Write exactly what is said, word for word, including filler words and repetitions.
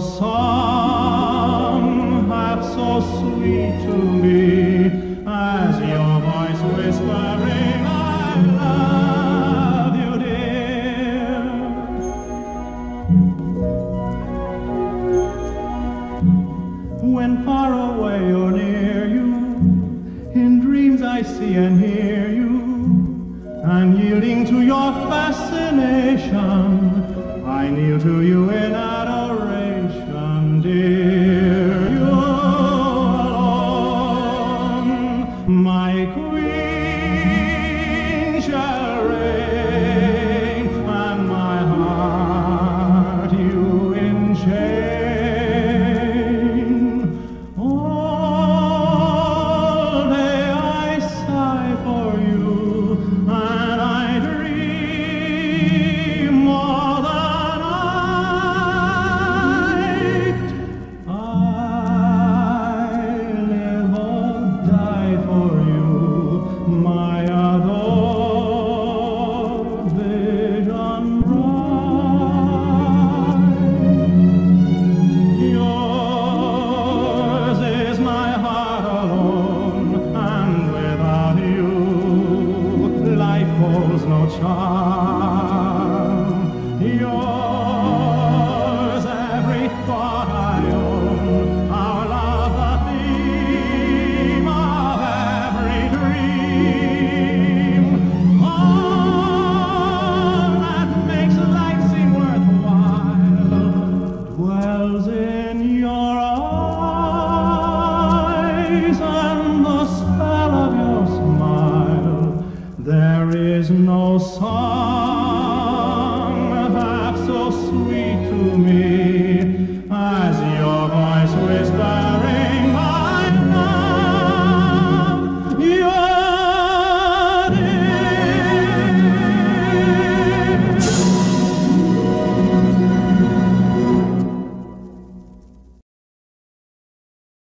song half so sweet to me as your voice whispering, I love you, dear. When far away or near you, in dreams I see and hear you, I'm yielding to your fascination, I kneel to you in adoration. Dear, you alone, my queen, shall reign, and my heart you enchain. All day I sigh for you, and I dream more than charm. Yours, every thought I own, our love the theme of every dream. All that makes life seem worthwhile dwells in your eyes and the spell of your smile. There is no song half so sweet to me